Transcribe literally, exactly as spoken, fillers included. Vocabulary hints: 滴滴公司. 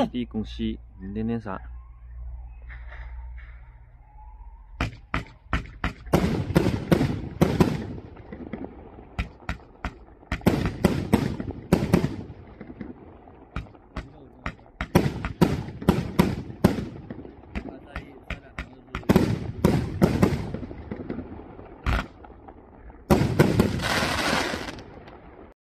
滴滴公司，你念念啥？